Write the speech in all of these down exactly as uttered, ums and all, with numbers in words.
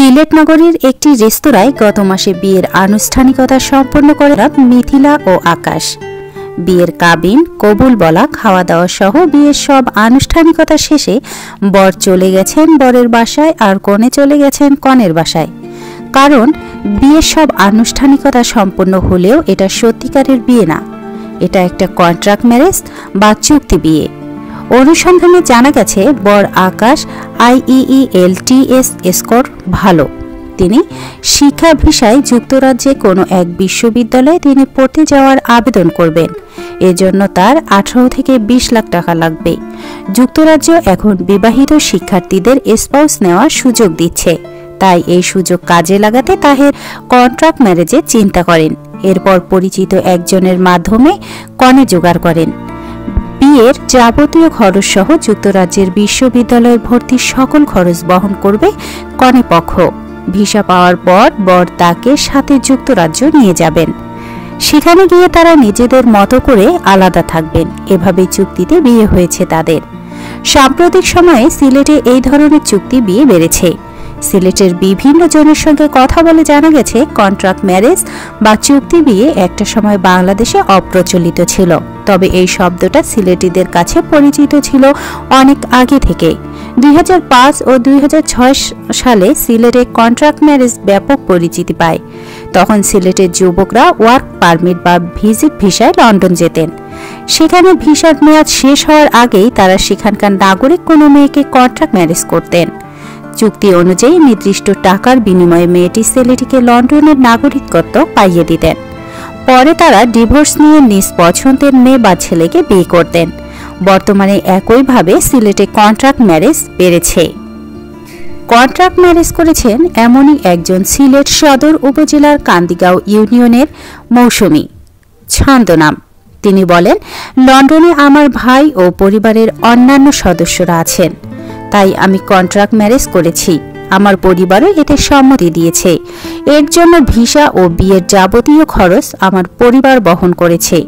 सिलेटनगर एक रेस्तोरांय गत मासे बियेर आनुष्ठानिकता सम्पन्न करेन मिथिला और आकाश। बियेर काबिन कबुल बला खावा दावा सह बियेर सब आनुष्ठानिकता शेषे बर चले गेछेन बरेर बासाय और कने चले गेछेन कनेर बासाय। कारण बियेर सब आनुष्ठानिकता सम्पन्न हलेओ एटा सत्यिकारेर बिये ना, एटा एकटा कन्ट्रैक्ट मैरेज बा चुक्ति बिये। अनुसंधाने जाना गेछे बर Akash I E E L T S score भालो। तिनी शिक्षा भिसाय जुक्तराज्ये कोनो एक विश्वविद्यालये तिनी पढ़ते जावार आवेदन करबेन। एजोन्नो तार अठारो थेके बीस लाख टाका लागबे। जुक्तराज्य एखन विवाहित शिक्षार्थीदेर स्पाउस नेওয়ার सुयोग दिच्छे, ताई एई सुयोग काजे लागाते ताहेर कन्ट्रैक्ट म्यारेजे चिंता करेन। एरपर परिचित एकजनेर माध्यमे कने जोगाड़ करेन। বিয়ের যাবতীয় খরচ সহ যুক্তরাজ্যের বিশ্ববিদ্যালয়ের ভর্তি সকল খরচ বহন করবে কনে পক্ষ। ভিসা পাওয়ার পর বর তাকে সাথে যুক্তরাজ্য নিয়ে যাবেন। সেখানে গিয়ে তারা নিজেদের মতো করে আলাদা থাকবেন। এভাবে চুক্তিতে বিয়ে হয়েছে তাদের। সাম্প্রতিক সময়ে সিলেটে এই ধরনের চুক্তি বিয়ে বেড়েছে। সিলেটের বিভিন্ন জনের সঙ্গে কথা বলে জানা গেছে কন্ট্রাক্ট ম্যারেজ বা চুক্তি বিয়ে একটা সময় বাংলাদেশে অপ্রচলিত ছিল। তবে এই শব্দটা সিলেটিদের কাছে পরিচিত ছিল অনেক আগে থেকে। দুই হাজার পাঁচ ও দুই হাজার ছয় সালে সিলেটে কন্ট্রাক্ট ম্যারেজ ব্যাপক পরিচিতি পায়। তখন সিলেটের যুবকরা ওয়ার্ক পারমিট বা ভিজিট ভিসায় লন্ডন যেতেন। সেখানে ভিসার মেয়াদ শেষ হওয়ার আগেই তারা সেখানকার নাগরিক কোনো মেয়েকে কন্ট্রাক্ট ম্যারেজ করতেন। চুক্তি অনুযায়ী নির্দিষ্ট টাকার বিনিময়ে মেয়েটি ছেলেটিকে লন্ডনের নাগরিকত্ব পাইয়ে দিতেন। পরে তারা ডিভোর্স নিয়ে নিজ পছন্দের মেয়ে বা ছেলেকে বিয়ে করতেন। বর্তমানে একইভাবে সিলেটে কন্ট্রাক্ট ম্যারেজ বেড়েছে। কন্ট্রাক্ট ম্যারেজ করেছেন এমনই একজন সিলেট সদর উপজেলার কান্দিগাঁও ইউনিয়নের মৌসুমি, ছন্দনাম। তিনি বলেন, লন্ডনে আমার ভাই ও পরিবারের অন্যান্য সদস্যরা আছেন, তাই আমি কন্ট্রাক্ট ম্যারেজ করেছি। আমার পরিবারও এতে সম্মতি দিয়েছে। এর জন্য ভিসা ও বিয়ের যাবতীয় খরচ আমার পরিবার বহন করেছে।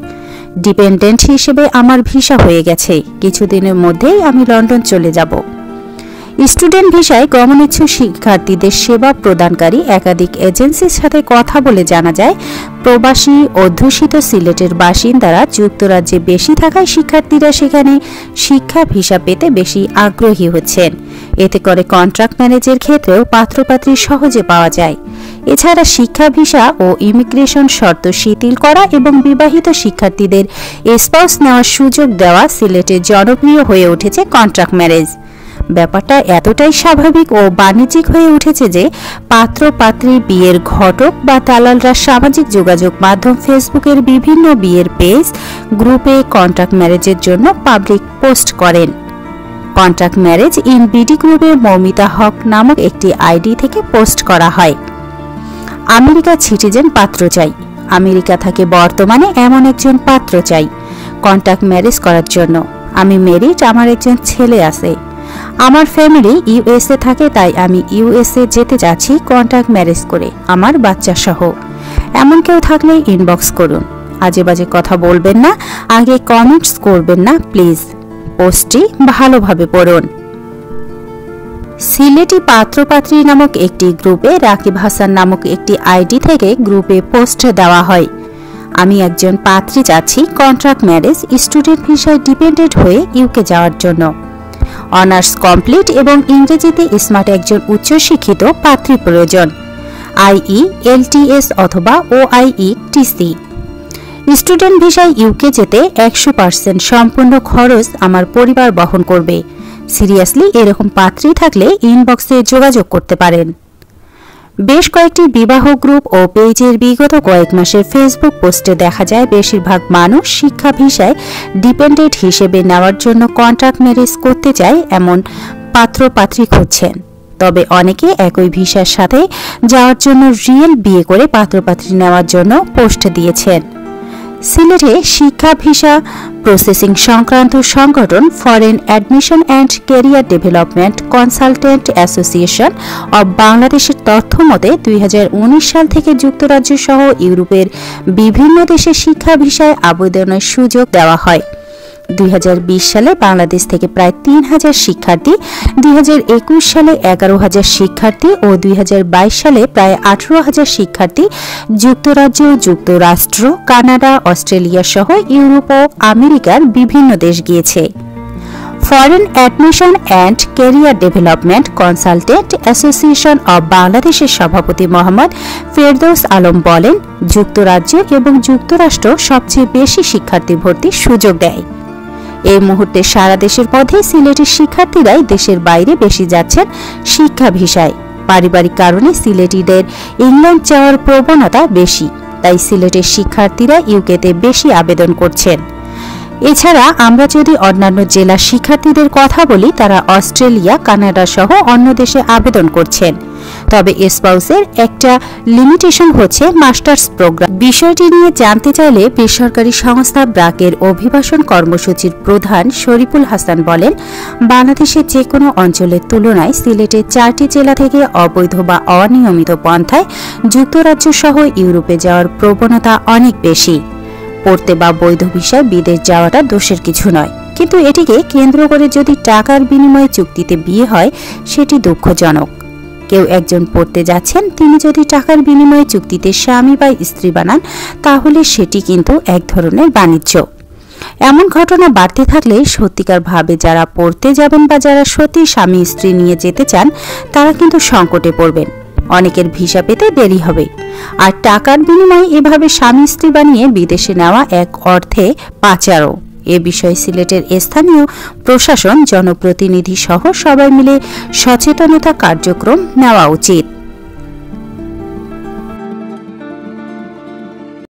ডিপেন্ডেন্ট হিসেবে আমার ভিসা হয়ে গেছে। কিছুদিনের মধ্যেই আমি লন্ডন চলে যাব। স্টুডেন্ট ভিসায় গমনেচ্ছু শিক্ষার্থীদের সেবা প্রদানকারী একাধিক এজেন্সির সাথে কথা বলে জানা যায়, প্রবাসী অধ্যুষিত সিলেটের বাসিন্দারা যুক্তরাজ্যে বেশি থাকায় শিক্ষার্থীরা সেখানে শিক্ষা ভিসা পেতে বেশি আগ্রহী হচ্ছেন। এতে করে কন্ট্রাক্ট ম্যারেজের ক্ষেত্রেও পাত্রপাত্রী সহজে পাওয়া যায়। এছাড়া শিক্ষা ভিসা ও ইমিগ্রেশন শর্ত শিথিল করা এবং বিবাহিত শিক্ষার্থীদের স্পাউস নেওয়ার সুযোগ দেওয়া সিলেটে জনপ্রিয় হয়ে উঠেছে কন্ট্রাক্ট ম্যারেজ। ব্যাপারটা এতটাই স্বাভাবিক ও বাণিজ্যিক হয়ে উঠেছে যে পাত্রপাত্রী, বিয়ের ঘটক বা দালালরা সামাজিক যোগাযোগ মাধ্যম ফেসবুকের বিভিন্ন বিয়ের পেজ, গ্রুপে কন্ট্রাক্ট ম্যারেজের জন্য পাবলিক পোস্ট করেন। কন্ট্রাক্ট ম্যারেজ ইন বিডি গ্রুপে মৌমিতা হক নামক একটি আইডি থেকে পোস্ট করা হয়, আমেরিকা সিটিজেন পাত্র চাই, আমেরিকা থেকে বর্তমানে এমন একজন পাত্র চাই কন্ট্রাক্ট ম্যারেজ করার জন্য, আমি মেরিট, আমার একজন ছেলে আছে, আমার ফ্যামিলি ইউএসএ থাকে, তাই আমি ইউএসএ যেতে যাচ্ছি কন্ট্রাক্ট ম্যারেজ করে আমার বাচ্চা সহ। এমন কেউ থাকলে ইনবক্স করুন। আজে বাজে কথা বলবেন না, আগে কমেন্টস করবেন না প্লিজ। পোস্টটি ভালোভাবে পড়ুন। সিলেটি পাত্রপাত্রী নামক একটি গ্রুপে রাকিব হাসান নামক একটি আইডি থেকে গ্রুপে পোস্ট দেওয়া হয়, আমি একজন পাত্রী চাচ্ছি কন্ট্রাক্ট ম্যারেজ, স্টুডেন্ট ভিসায় ডিপেন্ডেন্ট হয়ে ইউকে যাওয়ার জন্য, অনার্স কমপ্লিট এবং ইংরেজিতে স্মার্ট একজন উচ্চশিক্ষিত পাত্রী প্রয়োজন, I E L T S অথবা ও I E T C, student ভিসায় ইউকে যেতে একশো পার্সেন্ট সম্পূর্ণ খরচ আমার পরিবার বহন করবে। সিরিয়াসলি এরকম পাত্রী থাকলে ইনবক্সে যোগাযোগ করতে পারেন। বেশ কয়েকটি বিবাহ গ্রুপ ও পেজের বিগত কয়েক মাসের ফেসবুক পোস্টে দেখা যায় বেশিরভাগ মানুষ শিক্ষা ভিসায় ডিপেন্ডেন্ট হিসেবে নেওয়ার জন্য কন্ট্রাক্ট ম্যারেজ করতে চায় এমন পাত্র পাত্রী খুঁজছেন। তবে অনেকে একই ভিসার সাথে যাওয়ার জন্য রিয়েল বিয়ে করে পাত্র পাত্রী নেওয়ার জন্য পোস্ট দিয়েছেন। সিলেটে শিক্ষা ভিসা প্রসেসিং সংক্রান্ত সংগঠন foreign admission and career development consultant association of বাংলাদেশের তথ্য মতে দুই হাজার উনিশ সাল থেকে যুক্তরাজ্য সহ ইউরোপের বিভিন্ন দেশে শিক্ষা ভিসায় আবেদনের সুযোগ দেওয়া হয়। দুই হাজার বিশ সালে বাংলাদেশ থেকে প্রায় তিন হাজার শিক্ষার্থী, দুই হাজার একুশ সালে এগারো হাজার শিক্ষার্থী ও দুই হাজার বাইশ সালে প্রায় আঠারো হাজার শিক্ষার্থী যুক্তরাজ্য, যুক্তরাষ্ট্র, কানাডা, অস্ট্রেলিয়া সহ ইউরোপ ও আমেরিকার বিভিন্ন দেশ গিয়েছে। Foreign admission and career development consultant association of Bangladesh सभापति मोहम्मद फेरदौस आलम बोलें, जुक्तराज्य एवं जुक्तराष्ट्र सबचेये बेशी शिक्षार्थी भर्ती सुयोग देय। এই মুহূর্তে সারা দেশের পথে সিলেটের শিক্ষার্থীরাই দেশের বাইরে বেশি যাচ্ছেন শিক্ষা ভিসায়। পারিবারিক কারণে সিলেটিদের ইংল্যান্ড যাওয়ার প্রবণতা বেশি, তাই সিলেটের শিক্ষার্থীরা ইউকেতে বেশি আবেদন করছেন। এছাড়া আমরা যদি অন্যান্য জেলার শিক্ষার্থীদের কথা বলি, তারা অস্ট্রেলিয়া, কানাডা সহ অন্য দেশে আবেদন করছেন। তবে স্পাউসের একটা লিমিটেশন হচ্ছে মাস্টার্স প্রোগ্রাম। বিষয়টি নিয়ে জানতে চাইলে বেসরকারি সংস্থা ব্রাকের অভিবাসন কর্মসূচির প্রধান শরীফুল হাসান বলেন, বাংলাদেশের যে কোনো অঞ্চলের তুলনায় সিলেটে চারটি জেলা থেকে অবৈধ বা অনিয়মিত পন্থায় যুক্তরাজ্য সহ ইউরোপে যাওয়ার প্রবণতা অনেক বেশি। পড়তে বা বৈধ ভিসায় বিদেশ যাওয়াটা দোষের কিছু নয়, কিন্তু এটিকে কেন্দ্র করে যদি টাকার বিনিময়ে চুক্তিতে বিয়ে হয় সেটি দুঃখজনক। কেউ একজন পড়তে যাচ্ছেন, তিনি যদি টাকার বিনিময়ে চুক্তিতে স্বামী বা স্ত্রী বানান তাহলে সেটি কিন্তু এক ধরনের বাণিজ্য। এমন ঘটনা বাড়তে থাকলে সত্যিকারভাবে যারা পড়তে যাবেন বা যারা সত্যি স্বামী স্ত্রী নিয়ে যেতে চান তারা কিন্তু সংকটে পড়বেন, অনেকের ভিসা পেতে দেরি হবে। আর টাকার বিনিময়ে এভাবে স্বামী স্ত্রী বানিয়ে বিদেশে নেওয়া এক অর্থে পাচারও। এ বিষয়ে সিলেটের স্থানীয় প্রশাসন, জনপ্রতিনিধি সহ সবাই মিলে সচেতনতা কার্যক্রম নেওয়া উচিত।